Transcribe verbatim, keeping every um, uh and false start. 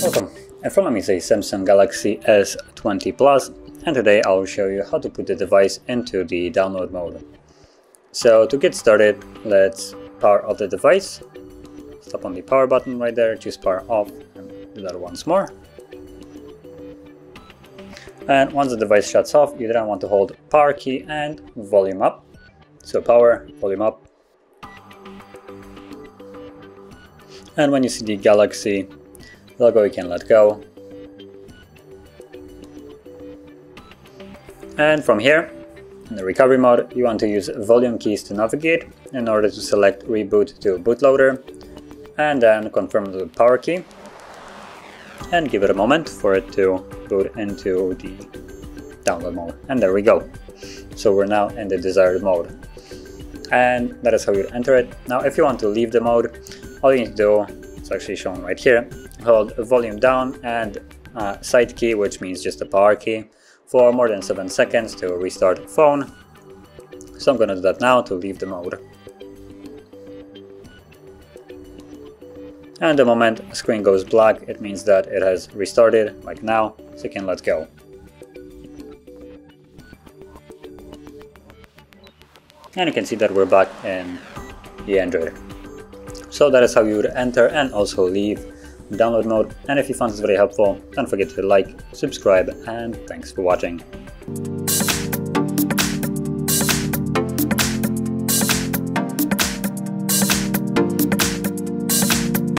Welcome! In front of me is a Samsung Galaxy S twenty Plus, and today I will show you how to put the device into the download mode. So to get started, let's power off the device. Tap on the power button right there, choose power off, and do that once more. And once the device shuts off, you then want to hold power key and volume up. So power, volume up. And when you see the Galaxy logo, you can let go. And from here, in the recovery mode, you want to use volume keys to navigate in order to select Reboot to Bootloader, and then confirm the power key and give it a moment for it to boot into the download mode. And there we go. So we're now in the desired mode. And that is how you enter it. Now, if you want to leave the mode, all you need to do, it's actually shown right here, hold volume down and uh, side key, which means just the power key, for more than seven seconds to restart phone. So I'm gonna do that now to leave the mode. And the moment screen goes black, it means that it has restarted, like now, so you can let go. And you can see that we're back in the Android. So that is how you would enter and also leave download mode. And if you found this very helpful, don't forget to like, subscribe, and thanks for watching.